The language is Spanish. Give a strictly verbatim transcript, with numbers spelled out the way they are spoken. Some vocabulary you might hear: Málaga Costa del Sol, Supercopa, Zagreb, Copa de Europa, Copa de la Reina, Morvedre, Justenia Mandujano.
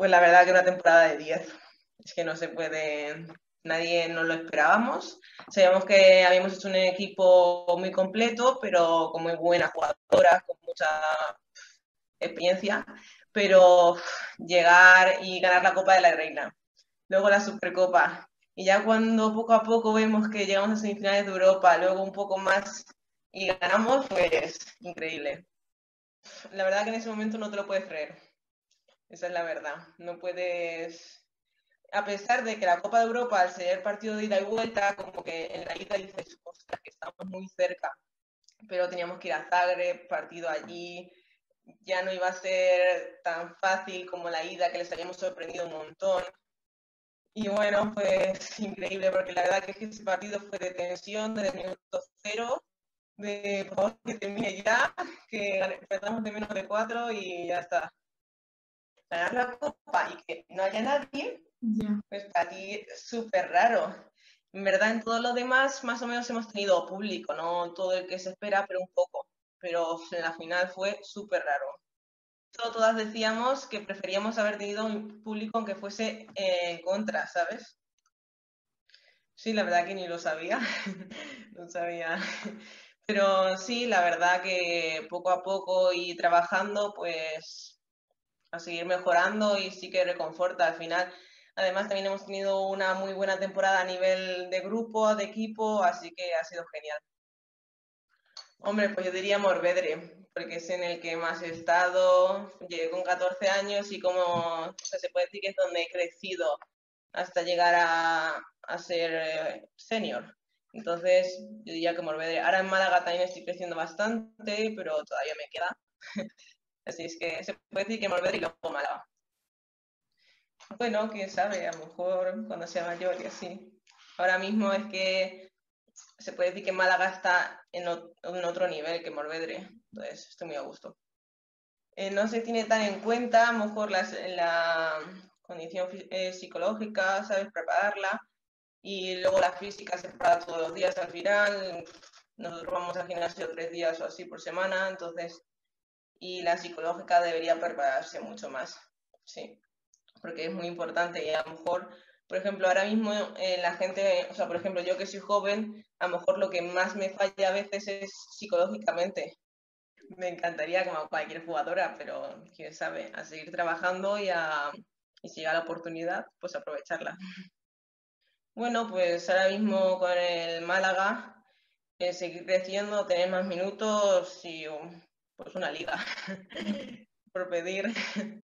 Pues la verdad que una temporada de diez. Es que no se puede, nadie nos lo esperábamos. Sabíamos que habíamos hecho un equipo muy completo, pero con muy buenas jugadoras, con mucha experiencia, pero llegar y ganar la Copa de la Reina, luego la Supercopa, y ya cuando poco a poco vemos que llegamos a semifinales de Europa, luego un poco más y ganamos, pues increíble. La verdad que en ese momento no te lo puedes creer, esa es la verdad, no puedes... A pesar de que la Copa de Europa, al ser el partido de ida y vuelta, como que en la ida dices, ostras, que estamos muy cerca, pero teníamos que ir a Zagreb, partido allí, ya no iba a ser tan fácil como la ida, que les habíamos sorprendido un montón. Y bueno, pues increíble, porque la verdad que ese partido fue de tensión desde el minuto cero, de por favor que termine ya, que perdamos de menos de cuatro y ya está. Ganar la Copa y que no haya nadie, yeah, pues para ti es súper raro. En verdad, en todo lo demás, más o menos hemos tenido público, no todo el que se espera, pero un poco. Pero en la final fue súper raro. Todas decíamos que preferíamos haber tenido un público aunque fuese eh, en contra, ¿sabes? Sí, la verdad que ni lo sabía, no sabía. Pero sí, la verdad que poco a poco y trabajando, pues a seguir mejorando y sí que reconforta al final. Además, también hemos tenido una muy buena temporada a nivel de grupo, de equipo, así que ha sido genial. Hombre, pues yo diría Morvedre, porque es en el que más he estado, llegué con catorce años y como o sea, se puede decir que es donde he crecido hasta llegar a, a ser eh, senior. Entonces, yo diría que Morvedre. Ahora en Málaga también estoy creciendo bastante, pero todavía me queda. Así es que se puede decir que Morvedre y luego Málaga. Bueno, quién sabe, a lo mejor cuando sea mayor y así. Ahora mismo es que... se puede decir que Málaga está en otro nivel que Morvedre, entonces estoy muy a gusto. Eh, no se tiene tan en cuenta, a lo mejor la, la condición eh, psicológica, sabes prepararla, y luego la física se prepara todos los días al final, nosotros vamos al gimnasio tres días o así por semana, entonces, y la psicológica debería prepararse mucho más, sí, porque es muy importante y a lo mejor... Por ejemplo, ahora mismo eh, la gente, o sea, por ejemplo, yo que soy joven, a lo mejor lo que más me falla a veces es psicológicamente. Me encantaría como cualquier jugadora, pero quién sabe, a seguir trabajando y, a, y si llega la oportunidad, pues aprovecharla. Bueno, pues ahora mismo con el Málaga, eh, seguir creciendo, tener más minutos y pues una liga por pedir.